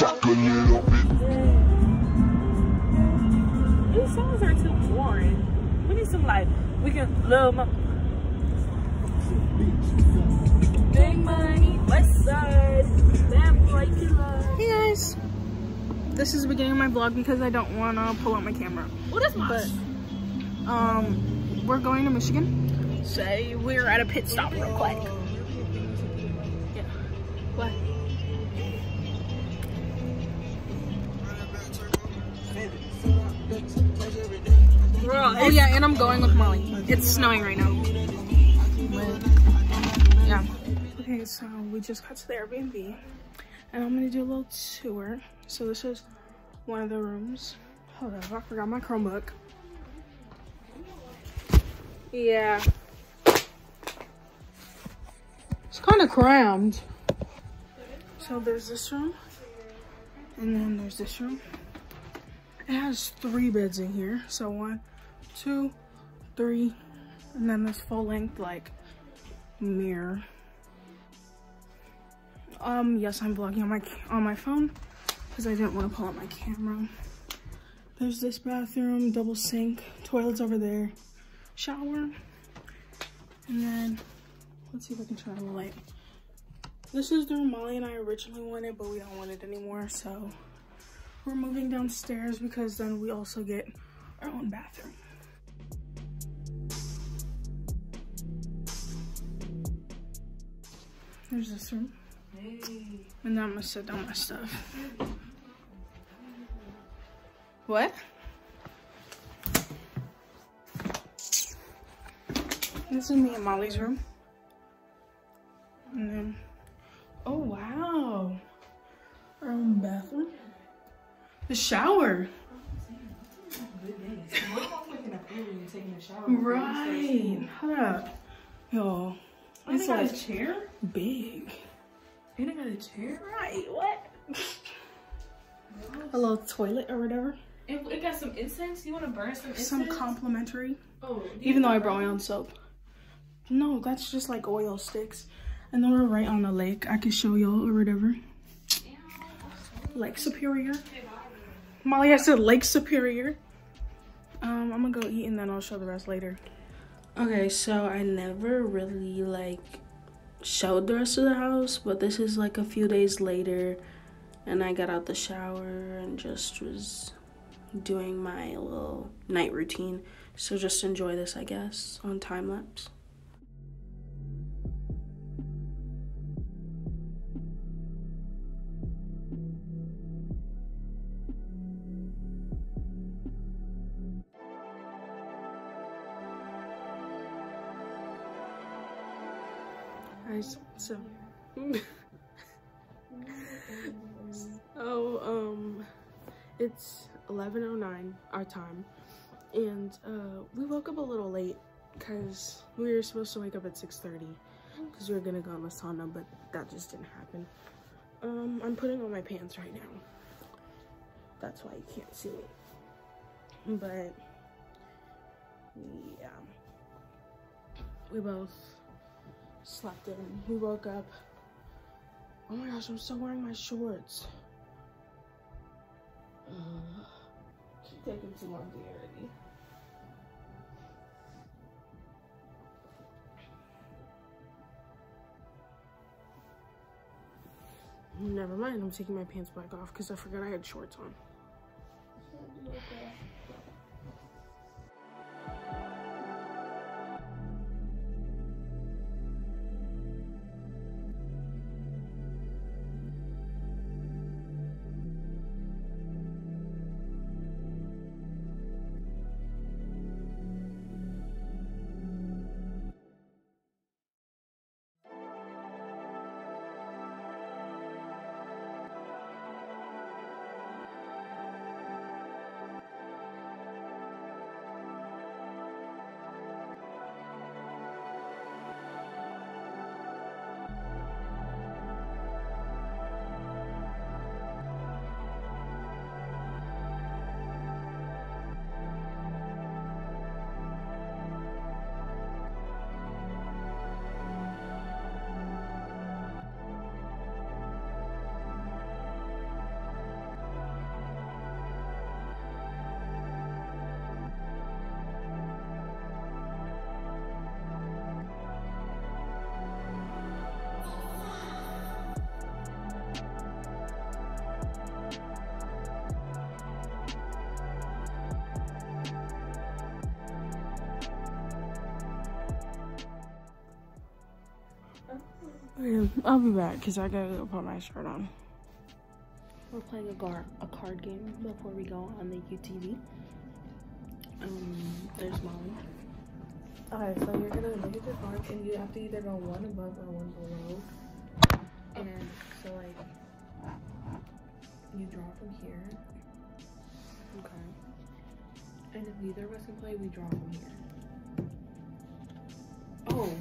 shock a little bit. These songs are too boring. We need some, like, we can love my big money, west side, bad boy killer. Hey guys, this is the beginning of my vlog because I don't want to pull out my camera. Well, that's much. But, we're going to Michigan, so we're at a pit stop real quick. Yeah. What? Oh yeah, and I'm going with Molly. It's snowing right now. But, yeah. Okay, so we just got to the Airbnb, and I'm gonna do a little tour. So this is one of the rooms. Hold up, I forgot my Chromebook. Yeah. It's kind of crammed. So there's this room, and then there's this room. It has 3 beds in here. So 1, 2, 3, and then this full length like mirror. Yes, I'm vlogging on my phone because I didn't want to pull out my camera. There's this bathroom, double sink, toilets over there. Shower, and then let's see if I can turn on the light. This is the room Molly and I originally wanted, but we don't want it anymore, so we're moving downstairs because then we also get our own bathroom. There's this room, and now I'm gonna set down my stuff. What? This is me and Molly's room. And then, oh wow, our own bathroom. The shower. Right, hold up. Yo, it's like a chair? Big. Ain't I got a chair? Right, what? A little toilet or whatever. It got some incense, you wanna burn some incense? Some complimentary, oh, even though I brought my own soap. No, that's just like oil sticks. And then we're right on the lake. I can show y'all or whatever. Lake Superior. Molly, I said Lake Superior. I'm gonna go eat and then I'll show the rest later. Okay, so I never really like showed the rest of the house, but this is like a few days later and I got out the shower and just was doing my little night routine. So just enjoy this, I guess, on time lapse. So, it's 11:09 our time, and we woke up a little late because we were supposed to wake up at 6:30 because we were gonna go in the sauna, but that just didn't happen. I'm putting on my pants right now. That's why you can't see me. But yeah, we both slept in. We woke up. Oh my gosh, I'm still wearing my shorts. Keep taking too long to get ready. Never mind, I'm taking my pants back off because I forgot I had shorts on. I'll be back because I gotta go put my shirt on. We're playing a card game before we go on the UTV. There's Molly. Alright, so you're gonna look at your card and you have to either go one above or one below. And so like you draw from here. Okay. And if neither of us can play, we draw from here. Oh.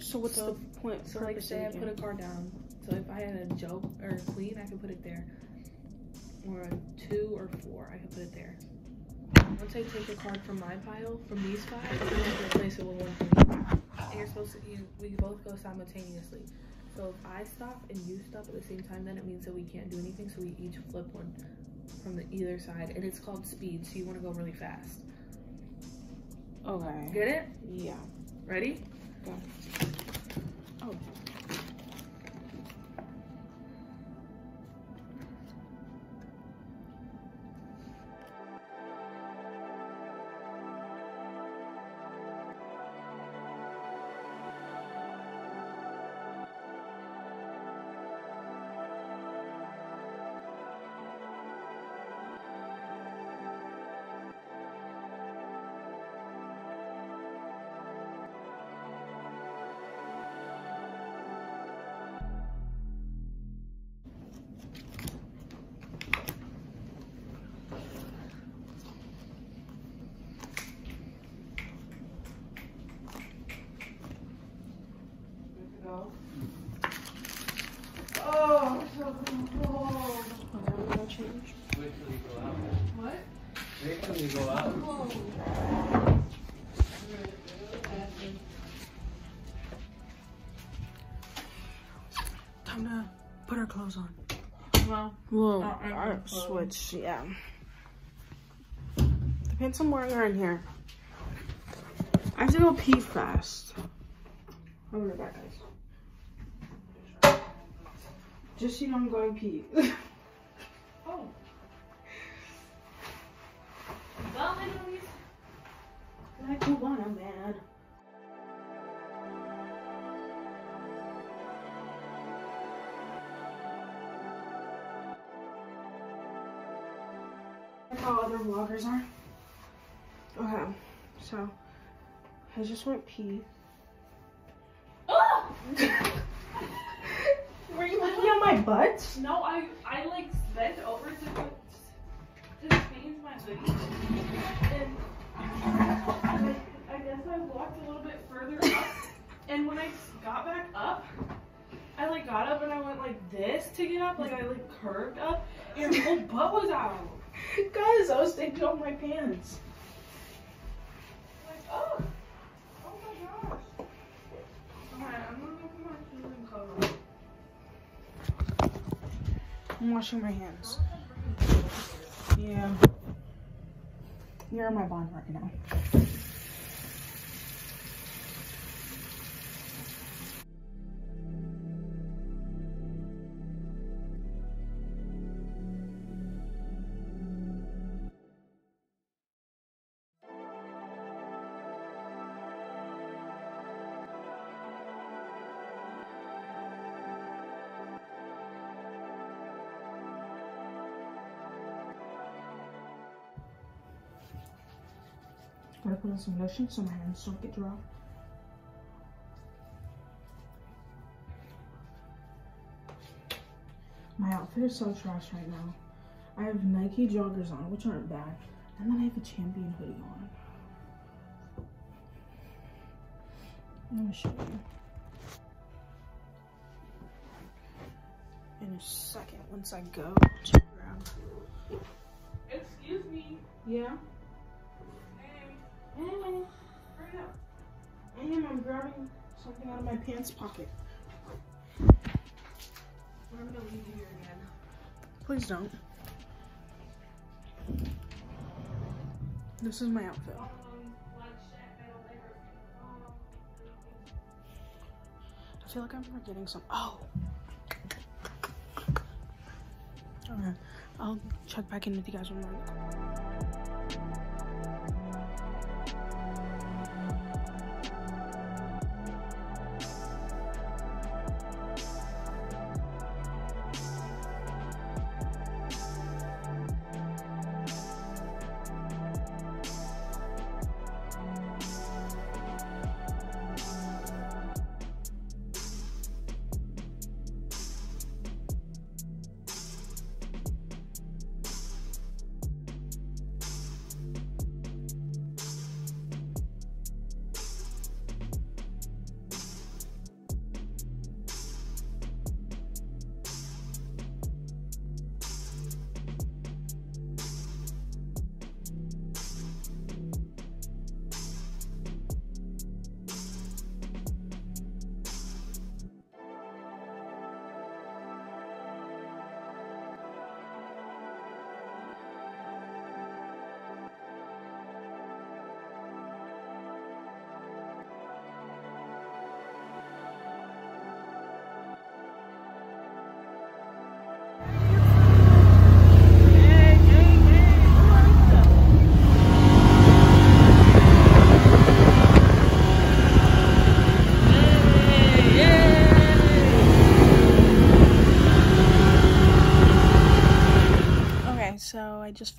So what's the point? So like say I put a card down. So if I had a joke or a queen, I could put it there. Or a 2 or 4, I could put it there. Once I take a card from my pile, from these 5, I'm going to replace it with one. And you're supposed to, we both go simultaneously. So if I stop and you stop at the same time, then it means that we can't do anything. So we each flip one from the either side. And it's called speed, so you want to go really fast. Okay. Get it? Yeah. Ready? Yeah. Oh. Put our clothes on. Well, whoa, our switch, yeah. The pants I'm wearing are in here. I have to go pee fast. I'm gonna be back, guys. Just so you know, I'm going pee. Oh. I don't wanna, man. How other vloggers are. Okay, so I just went pee. Oh! Were you looking at my butt? No, I like bent over to change my hoodie, and I guess I walked a little bit further up. And when I got back up, I like got up and I went like this to get up, like I like curved up, and your whole butt was out. Guys, I was taking off my pants. Like, oh! Oh my gosh. Alright, I'm gonna go put my shoes and cover up. I'm washing my hands. Yeah. You're in my bond right now. I'm gonna put on some lotion so my hands don't get dry. My outfit is so trash right now. I have Nike joggers on, which aren't bad, and then I have a Champion hoodie on. Let me show you in a second once I go to grab. Excuse me. Yeah. Anyway, hurry up. And I'm grabbing something out of my pants pocket. I'm gonna leave you here again. Please don't. This is my outfit. I feel like I'm forgetting something. Oh! Okay, I'll check back in with you guys when we're done.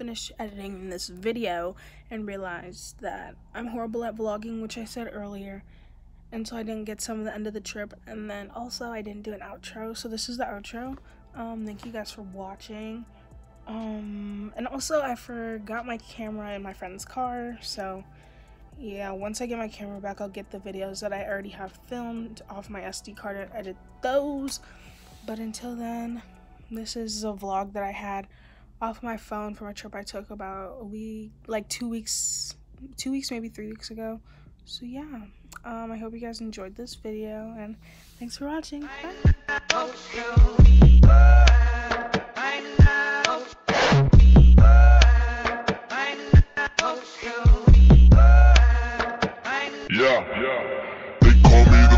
finish editing this video and realized that I'm horrible at vlogging, which I said earlier, and so I didn't get some of the end of the trip, and then also I didn't do an outro, so this is the outro. Thank you guys for watching. And also I forgot my camera in my friend's car, so yeah, once I get my camera back, I'll get the videos that I already have filmed off my SD card and edit those. But until then, this is a vlog that I had off my phone from a trip I took about a week, like 2 weeks, maybe 3 weeks ago. So yeah, I hope you guys enjoyed this video, and thanks for watching. Bye. Yeah, they call me